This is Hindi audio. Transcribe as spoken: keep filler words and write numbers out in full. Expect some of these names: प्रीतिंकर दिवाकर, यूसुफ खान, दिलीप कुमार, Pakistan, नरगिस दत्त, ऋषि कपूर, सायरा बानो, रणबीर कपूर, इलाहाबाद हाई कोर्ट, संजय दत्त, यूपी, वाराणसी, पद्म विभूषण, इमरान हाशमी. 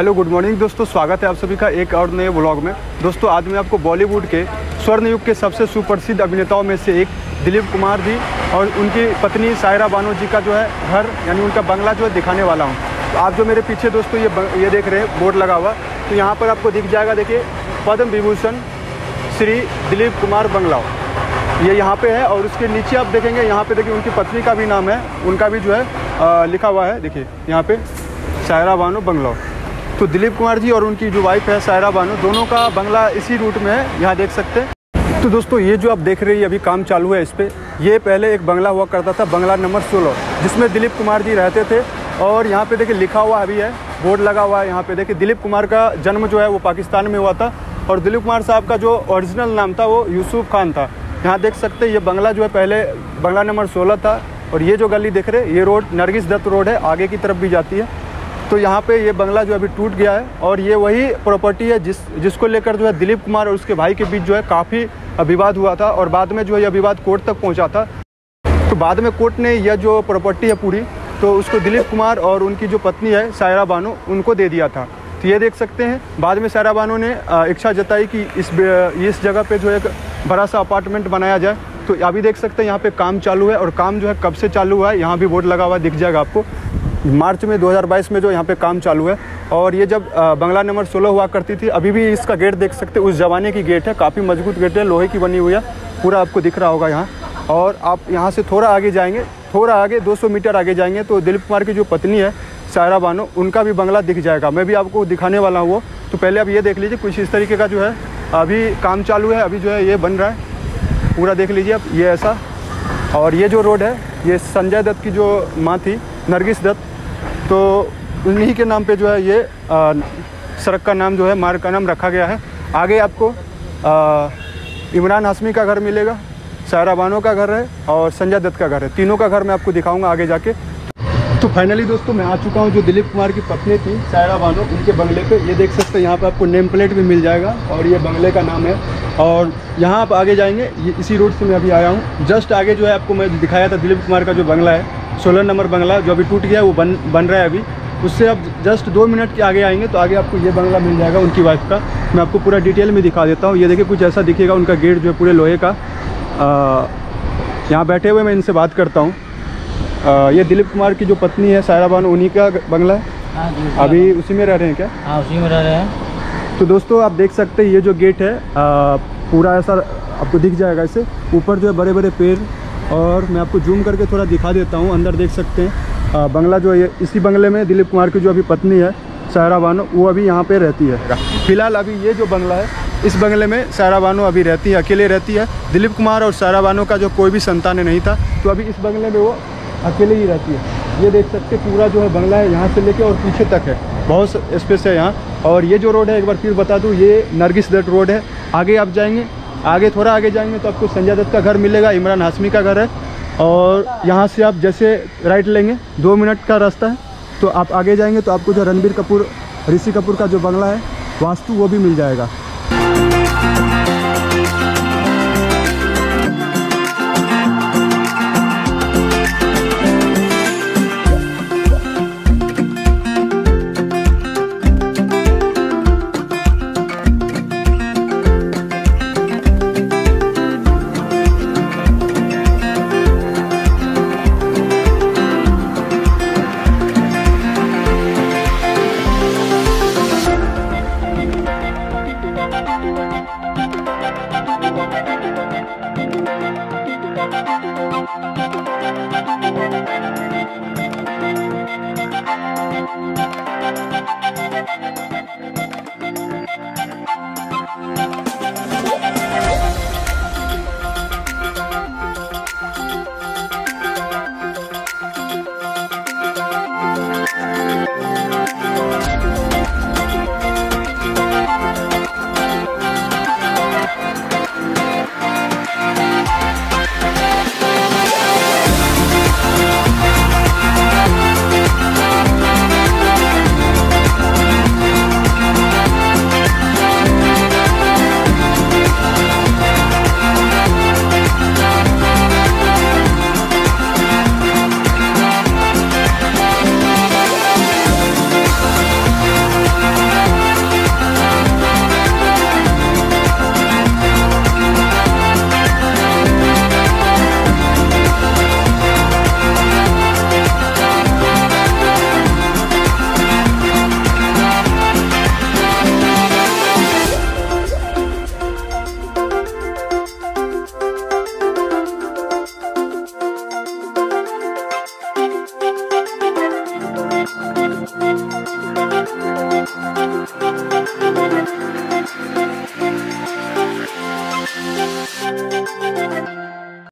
हेलो गुड मॉर्निंग दोस्तों, स्वागत है आप सभी का एक और नए व्लॉग में। दोस्तों आज मैं आपको बॉलीवुड के स्वर्ण युग के सबसे सुप्रसिद्ध अभिनेताओं में से एक दिलीप कुमार जी और उनकी पत्नी सायरा बानो जी का जो है घर यानी उनका बंगला जो है दिखाने वाला हूँ। तो आप जो मेरे पीछे दोस्तों ये बंग, ये देख रहे हैं बोर्ड लगा हुआ, तो यहाँ पर आपको दिख जाएगा। देखिए पद्म विभूषण श्री दिलीप कुमार बंगला ये यहाँ पे है, और उसके नीचे आप देखेंगे यहाँ पे देखिए उनकी पत्नी का भी नाम है, उनका भी जो है आ, लिखा हुआ है। देखिए यहाँ पे सायरा बानो बंगला। तो दिलीप कुमार जी और उनकी जो वाइफ है सायरा बानो, दोनों का बंगला इसी रूट में है, यहाँ देख सकते हैं। तो दोस्तों ये जो आप देख रहे हैं अभी काम चालू है इस पर। ये पहले एक बंगला हुआ करता था, बंगला नंबर सोलह, जिसमें दिलीप कुमार जी रहते थे। और यहाँ पे देखिए लिखा हुआ अभी है, बोर्ड लगा हुआ है यहाँ पे। देखिए दिलीप कुमार का जन्म जो है वो पाकिस्तान में हुआ था, और दिलीप कुमार साहब का जो ओरिजिनल नाम था वो यूसुफ खान था। यहाँ देख सकते हैं ये बंगला जो है पहले बंगला नंबर सोलह था। और ये जो गली देख रहे हैं ये रोड नरगिस दत्त रोड है, आगे की तरफ भी जाती है। तो यहाँ पे ये बंगला जो अभी टूट गया है, और ये वही प्रॉपर्टी है जिस जिसको लेकर जो है दिलीप कुमार और उसके भाई के बीच जो है काफ़ी विवाद हुआ था, और बाद में जो है यह विवाद कोर्ट तक पहुँचा था। तो बाद में कोर्ट ने यह जो प्रॉपर्टी है पूरी, तो उसको दिलीप कुमार और उनकी जो पत्नी है सायरा बानो उनको दे दिया था। तो ये देख सकते हैं बाद में सायरा बानो ने इच्छा जताई कि इस इस जगह पर जो एक बड़ा सा अपार्टमेंट बनाया जाए। तो अभी देख सकते हैं यहाँ पे काम चालू है, और काम जो है कब से चालू हुआ है यहाँ भी बोर्ड लगा हुआ दिख जाएगा आपको। मार्च में दो हज़ार बाईस में जो यहाँ पे काम चालू है, और ये जब बंगला नंबर सोलह हुआ करती थी। अभी भी इसका गेट देख सकते हैं, उस जमाने की गेट है, काफ़ी मजबूत गेट है, लोहे की बनी हुई है, पूरा आपको दिख रहा होगा यहाँ। और आप यहाँ से थोड़ा आगे जाएँगे, थोड़ा आगे दो सौ मीटर आगे जाएँगे तो दिलीप कुमार की जो पत्नी है सायरा बानो, उनका भी बंगला दिख जाएगा। मैं भी आपको दिखाने वाला हूँ। तो पहले आप ये देख लीजिए कुछ इस तरीके का जो है अभी काम चालू है, अभी जो है ये बन रहा है, पूरा देख लीजिए आप ये ऐसा। और ये जो रोड है ये संजय दत्त की जो माँ थी नरगिस दत्त, तो उन्हीं के नाम पे जो है ये आ, सड़क का नाम जो है मार्ग का नाम रखा गया है। आगे आपको इमरान हाशमी का घर मिलेगा, सायरा बानो का घर है और संजय दत्त का घर है, तीनों का घर मैं आपको दिखाऊंगा आगे जाके। तो फाइनली दोस्तों मैं आ चुका हूँ जो दिलीप कुमार की पत्नी थी सायरा बानो, उनके बंगले पे। ये देख सकते हैं यहाँ पे आपको नेम प्लेट भी मिल जाएगा, और ये बंगले का नाम है। और यहाँ आप आगे जाएंगे, ये इसी रोड से मैं अभी आया हूँ। जस्ट आगे जो है आपको मैं दिखाया था दिलीप कुमार का जो बंगला है सोलह नंबर बंगला, जो अभी टूट गया है, वो बन बन रहा है अभी। उससे आप जस्ट दो मिनट के आगे आएंगे तो आगे आपको ये बंगला मिल जाएगा उनकी वाइफ का। मैं आपको पूरा डिटेल में दिखा देता हूँ। ये देखिए कुछ ऐसा दिखेगा उनका गेट जो है पूरे लोहे का। यहाँ बैठे हुए मैं इनसे बात करता हूँ। आ, ये दिलीप कुमार की जो पत्नी है सायरा बानो, उन्हीं का बंगला है अभी, उसी में रह रहे हैं क्या? हाँ उसी में रह रहे हैं। तो दोस्तों आप देख सकते हैं ये जो गेट है आ, पूरा ऐसा आपको दिख जाएगा। इसे ऊपर जो है बड़े बड़े पेड़, और मैं आपको जूम करके थोड़ा दिखा देता हूँ। अंदर देख सकते हैं आ, बंगला जो है इसी बंगले में दिलीप कुमार की जो अभी पत्नी है सायरा बानो, वो अभी यहाँ पर रहती है। फिलहाल अभी ये जो बंगला है इस बंगले में सायरा बानो अभी रहती है, अकेले रहती है। दिलीप कुमार और सायरा बानो का जो कोई भी संतान नहीं था, तो अभी इस बंगले में वो अकेले ही रहती है। ये देख सकते पूरा जो है बंगला है यहाँ से लेके और पीछे तक है, बहुत स्पेस है यहाँ। और ये जो रोड है एक बार फिर बता दूँ, ये नरगिस दत्त रोड है। आगे आप जाएंगे, आगे थोड़ा आगे जाएंगे तो आपको संजय दत्त का घर मिलेगा, इमरान हाशमी का घर है। और यहाँ से आप जैसे राइट लेंगे, दो मिनट का रास्ता है, तो आप आगे जाएंगे तो आपको जो रणबीर कपूर ऋषि कपूर का जो बंगला है वास्तु, वो भी मिल जाएगा।